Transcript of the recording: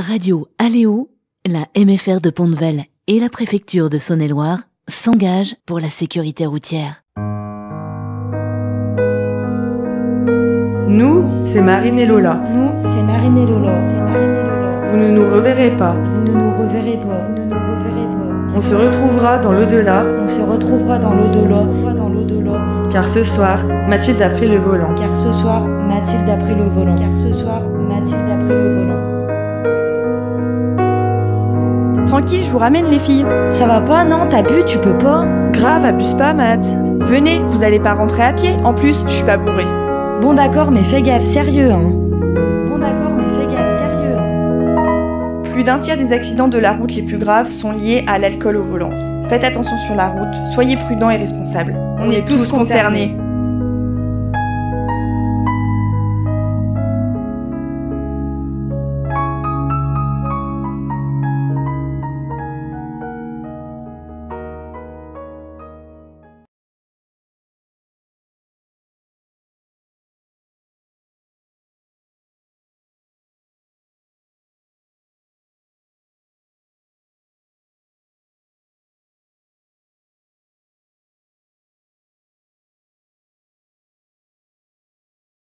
Radio Aléo, la MFR de Pont de Veyle et la préfecture de Saône-et-Loire s'engagent pour la sécurité routière. Nous, c'est Marine et Lola. Nous, c'est Marine et Lola. Vous ne nous reverrez pas. On se retrouvera dans l'au-delà. Car ce soir, Mathilde a pris le volant. Tranquille, je vous ramène les filles. Ça va pas, non? T'as bu, tu peux pas? Grave, abuse pas, Math. Venez, vous allez pas rentrer à pied. En plus, je suis pas bourrée. Bon d'accord, mais fais gaffe, sérieux, hein. Plus d'un tiers des accidents de la route les plus graves sont liés à l'alcool au volant. Faites attention sur la route, soyez prudents et responsables. On est tous concernés.